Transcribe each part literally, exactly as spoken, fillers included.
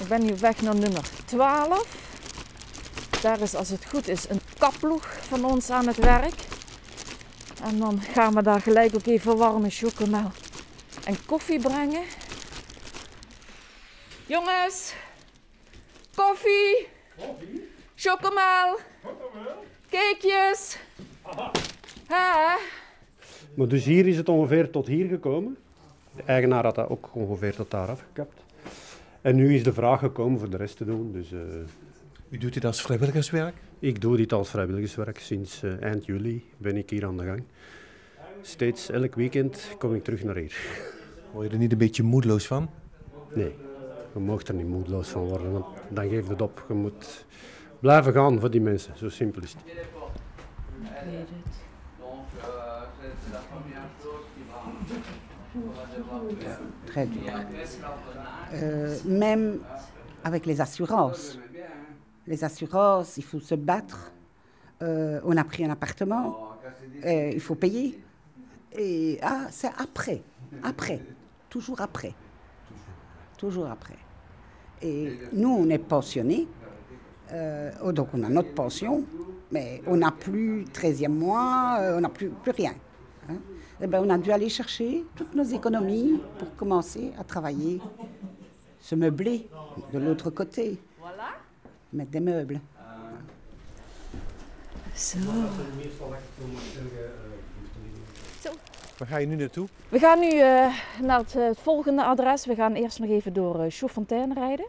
Ik ben nu weg naar nummer twaalf. Daar is, als het goed is, een kapploeg van ons aan het werk. En dan gaan we daar gelijk ook even warme chocomel en koffie brengen. Jongens, koffie, koffie. Chocomel, chocomel, cakejes. Hè? Maar dus hier is het ongeveer tot hier gekomen. De eigenaar had dat ook ongeveer tot daar afgekapt. En nu is de vraag gekomen voor de rest te doen. Dus, uh... U doet dit als vrijwilligerswerk? Ik doe dit als vrijwilligerswerk. Sinds uh, eind juli ben ik hier aan de gang. Steeds elk weekend kom ik terug naar hier. Word je er niet een beetje moedeloos van? Nee, je mag er niet moedeloos van worden, want dan geeft het op. Je moet blijven gaan voor die mensen, zo simpel is het. Ik weet het. Très dur. Euh, même avec les assurances. Les assurances, il faut se battre. Euh, on a pris un appartement, et il faut payer. Et ah, c'est après, après, toujours après. Toujours après. Et nous, on est pensionnés, euh, oh, donc on a notre pension, mais on n'a plus treizième mois, on n'a plus, plus rien. Hein. Eh bien, on a dû aller chercher toutes nos économies pour commencer à travailler, se meubler de l'autre côté, mettre des meubles. Zo. Zo. Waar ga je nu naartoe? We gaan nu uh, naar het, het volgende adres. We gaan eerst nog even door uh, Chaudfontaine rijden.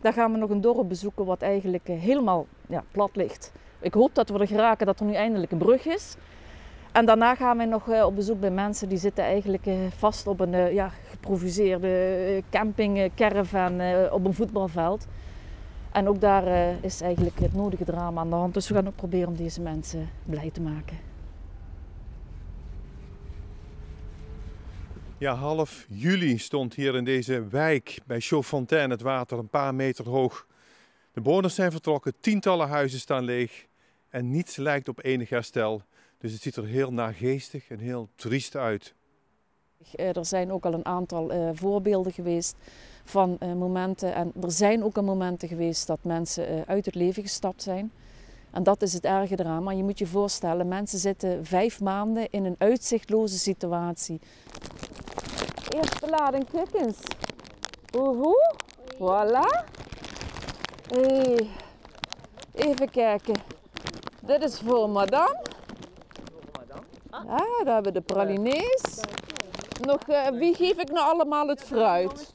Daar gaan we nog een dorp bezoeken wat eigenlijk uh, helemaal ja, plat ligt. Ik hoop dat we er geraken dat er nu eindelijk een brug is. En daarna gaan we nog op bezoek bij mensen die zitten eigenlijk vast op een ja, geproviseerde camping, caravan, op een voetbalveld. En ook daar is eigenlijk het nodige drama aan de hand. Dus we gaan ook proberen om deze mensen blij te maken. Ja, half juli stond hier in deze wijk bij Chaudfontaine het water een paar meter hoog. De bewoners zijn vertrokken, tientallen huizen staan leeg en niets lijkt op enig herstel. Dus het ziet er heel nageestig en heel triest uit. Er zijn ook al een aantal uh, voorbeelden geweest van uh, momenten. En er zijn ook al momenten geweest dat mensen uh, uit het leven gestapt zijn. En dat is het erge eraan. Maar je moet je voorstellen, mensen zitten vijf maanden in een uitzichtloze situatie. Eerste lading kukkens. Oehoe. Voilà. Hey. Even kijken. Dit is voor madame. Ah, daar hebben we de pralinees. Nog, uh, wie geef ik nou allemaal het fruit?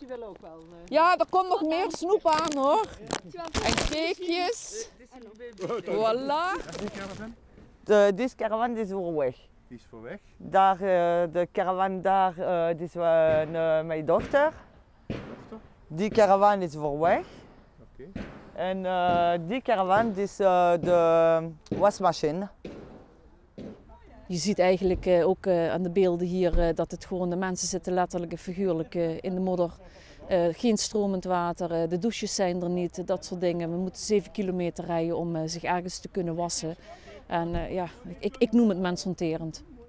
Ja, er komt nog meer snoep aan hoor. En cakejes. Voilà. Deze caravan is voor weg. Die is voor weg? Daar, uh, de caravan daar uh, is uh, uh, mijn dochter. Die caravan is voor weg. Okay. En uh, die caravan is uh, de wasmachine. Je ziet eigenlijk ook aan de beelden hier dat het gewoon de mensen zitten letterlijk en figuurlijk in de modder. Geen stromend water, de douches zijn er niet, dat soort dingen. We moeten zeven kilometer rijden om zich ergens te kunnen wassen. En ja, ik, ik noem het mensonterend.